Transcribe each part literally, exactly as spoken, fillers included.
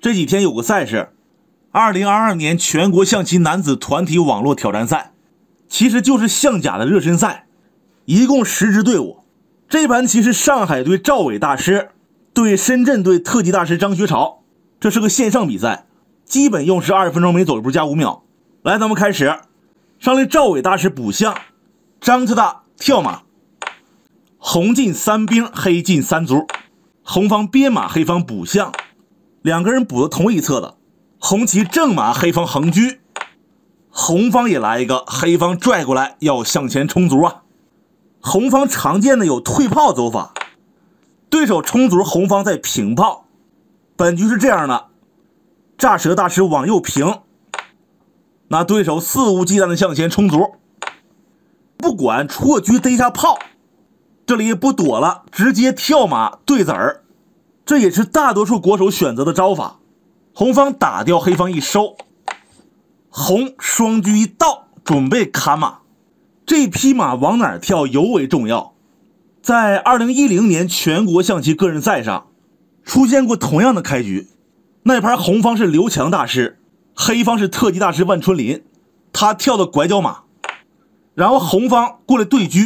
这几天有个赛事，二零二二年全国象棋男子团体网络挑战赛，其实就是象甲的热身赛，一共十支队伍。这盘棋是上海队赵伟大师对深圳队特级大师张学潮，这是个线上比赛，基本用时二十分钟每走一步加五秒。来，咱们开始。上来赵伟大师补象，张特大跳马，红进三兵，黑进三卒，红方憋马，黑方补象，两个人补的同一侧的。红棋正马，黑方横车，红方也来一个，黑方拽过来要向前冲卒啊。红方常见的有退炮走法，对手冲卒，红方在平炮。本局是这样的，炸蛇大师往右平，那对手肆无忌惮的向前冲卒，不管出车逮下炮，这里也不躲了，直接跳马对子儿，这也是大多数国手选择的招法。红方打掉，黑方一收，红双车一到，准备砍马。这匹马往哪儿跳尤为重要。在二零一零年全国象棋个人赛上，出现过同样的开局。那盘红方是刘强大师，黑方是特级大师万春林，他跳的拐角马，然后红方过来对车，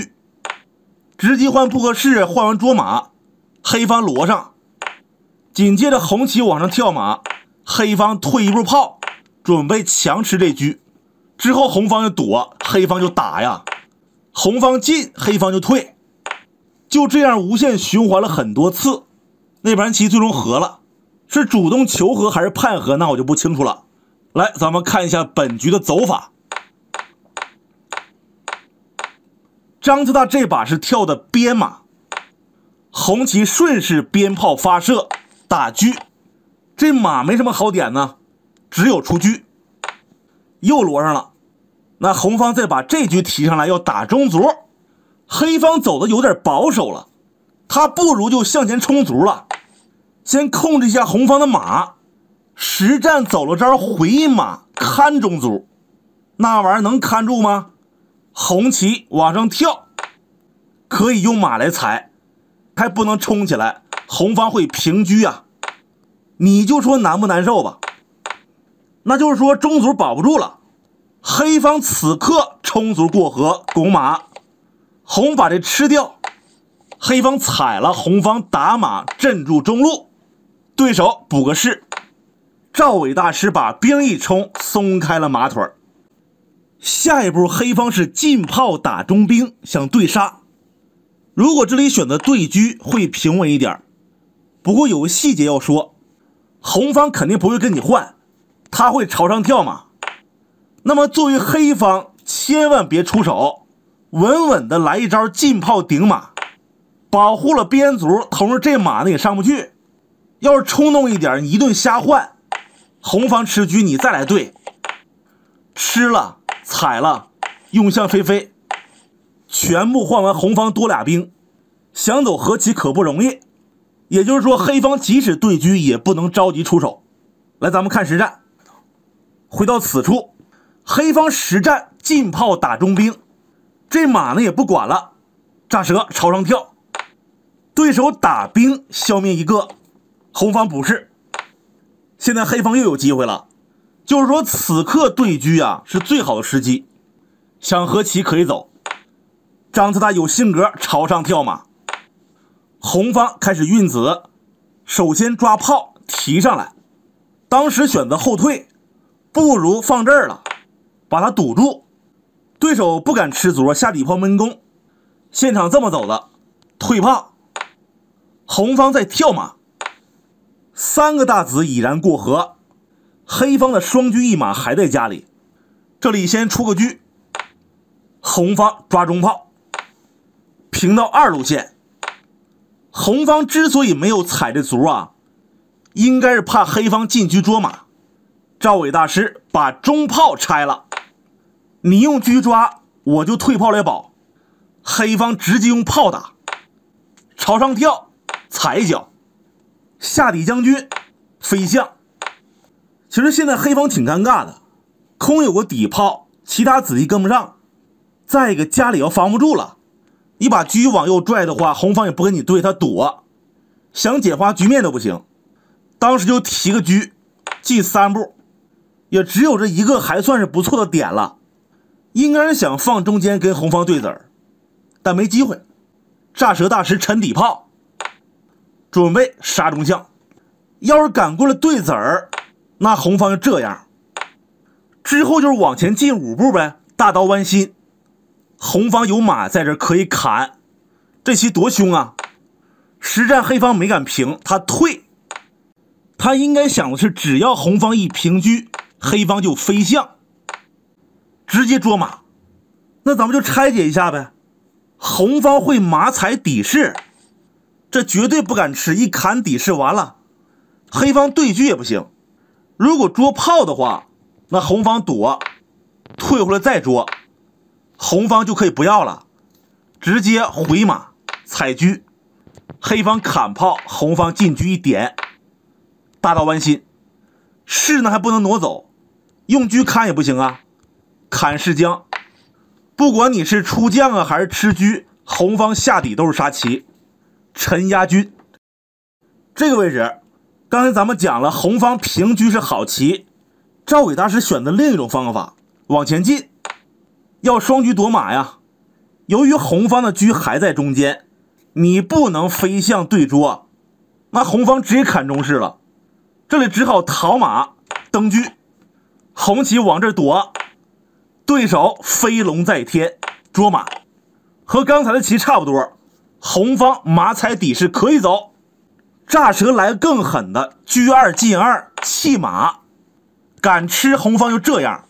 直接换布克士，换完捉马，黑方摞上，紧接着红棋往上跳马。黑方退一步炮，准备强吃这车，之后红方就躲，黑方就打呀，红方进，黑方就退，就这样无限循环了很多次。那盘棋最终和了，是主动求和还是判和，那我就不清楚了。来，咱们看一下本局的走法。张特大这把是跳的边马，红棋顺势边炮发射打车。这马没什么好点呢，只有出车，又摞上了。那红方再把这车提上来要打中卒，黑方走的有点保守了，他不如就向前冲卒了，先控制一下红方的马，实战走了招回马看中卒，那玩意儿能看住吗？红棋往上跳，可以用马来踩，还不能冲起来，红方会平车啊。你就说难不难受吧？那就是说中卒保不住了，黑方此刻冲卒过河拱马，红把这吃掉，黑方踩了，红方打马镇住中路，对手补个士，赵伟大师把兵一冲，松开了马腿。下一步黑方是进炮打中兵，想对杀，如果这里选择对车会平稳一点，不过有个细节要说，红方肯定不会跟你换，他会朝上跳马。那么作为黑方，千万别出手，稳稳的来一招进炮顶马，保护了边卒，同时这马呢也上不去。要是冲动一点，你一顿瞎换，红方吃车，你再来对，吃了踩了，用象飞飞，全部换完，红方多俩兵，想走和棋可不容易。也就是说，黑方即使对车也不能着急出手。来，咱们看实战。回到此处，黑方实战进炮打中兵，这马呢也不管了，炸蛇朝上跳，对手打兵消灭一个，红方补士。现在黑方又有机会了，就是说此刻对车啊是最好的时机，想和棋可以走。张特大有性格，朝上跳马。红方开始运子，首先抓炮提上来，当时选择后退，不如放这儿了，把它堵住，对手不敢吃卒，下底炮闷攻，现场这么走的，退炮，红方在跳马，三个大子已然过河，黑方的双车一马还在家里，这里先出个车，红方抓中炮，平到二路线。红方之所以没有踩这卒啊，应该是怕黑方进车捉马。赵伟大师把中炮拆了，你用车抓，我就退炮来保。黑方直接用炮打，朝上跳，踩一脚，下底将军，飞象。其实现在黑方挺尴尬的，空有个底炮，其他子弟跟不上，再一个家里要防不住了。你把车往右拽的话，红方也不跟你对，他躲，想简化局面都不行。当时就提个车，记三步，也只有这一个还算是不错的点了。应该是想放中间跟红方对子儿，但没机会。炸蛇大师沉底炮，准备杀中象。要是赶过了对子儿，那红方就这样。之后就是往前进五步呗，大刀弯心。红方有马在这可以砍，这棋多凶啊！实战黑方没敢平，他退。 他应该想的是，只要红方一平车，黑方就飞象，直接捉马。那咱们就拆解一下呗。红方会马踩底士，这绝对不敢吃，一砍底士完了。黑方对车也不行，如果捉炮的话，那红方躲，退回来再捉，红方就可以不要了，直接回马踩车，黑方砍炮，红方进车一点。 大刀弯心，士呢还不能挪走，用车砍也不行啊，砍士将。不管你是出将啊还是吃车，红方下底都是杀棋，沉压军。这个位置，刚才咱们讲了，红方平车是好棋。赵伟大师选择另一种方法，往前进，要双车夺马呀。由于红方的车还在中间，你不能飞象对捉，那红方直接砍中士了。 这里只好逃马登车，红棋往这躲，对手飞龙在天捉马，和刚才的棋差不多。红方马踩底是可以走，炸蛇来更狠的，车二进二弃马，敢吃红方就这样，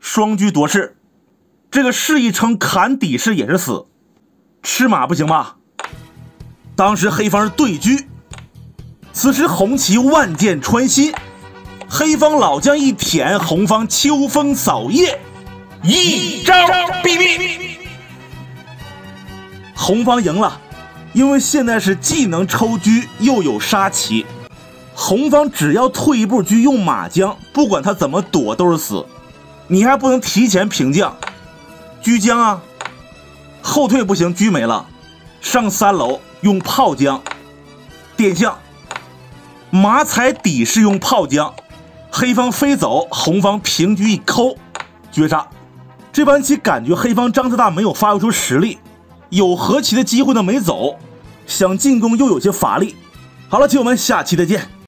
双车夺士，这个士一称砍底士也是死，吃马不行吧？当时黑方是对车。 此时红旗万箭穿心，黑方老将一舔，红方秋风扫叶，一招毙命。红方赢了，因为现在是既能抽车又有杀棋。红方只要退一步车用马将，不管他怎么躲都是死。你还不能提前平将，车将啊，后退不行，车没了，上三楼用炮将，点象。 马踩底是用炮将，黑方飞走，红方平车一抠，绝杀。这盘棋感觉黑方张自大没有发挥出实力，有和棋的机会呢没走，想进攻又有些乏力。好了，棋友们，下期再见。